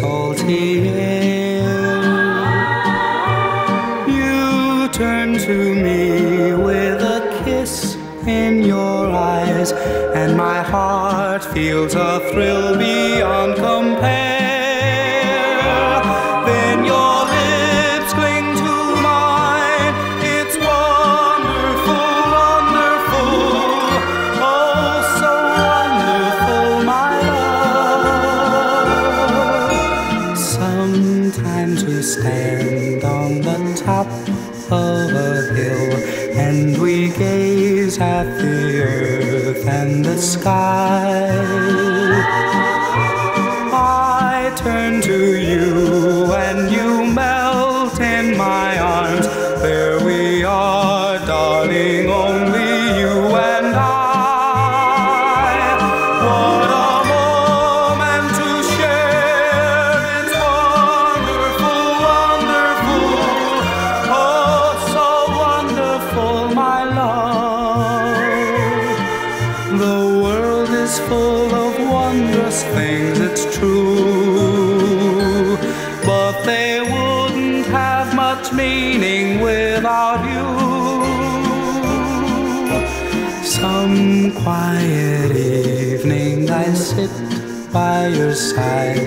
salty ale. You turn to me with a kiss in your eyes, and my heart feels a thrill beyond compare. Then your lips cling to mine. It's wonderful, wonderful, oh so wonderful, my love. Sometimes we stand on the top of a hill, and we gaze at the earth and the sky. I turn to you and you melt in my arms. There we are, darling, only you and I. What a moment to share. It's wonderful, wonderful, oh so wonderful, my love. The world is full of wondrous things, it's true, but they wouldn't have much meaning without you. Some quiet evening I sit by your side,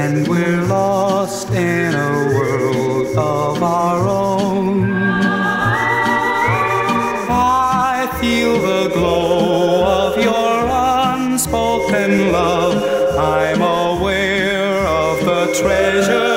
and we're lost in a world of our own. Feel the glow of your unspoken love. I'm aware of the treasure.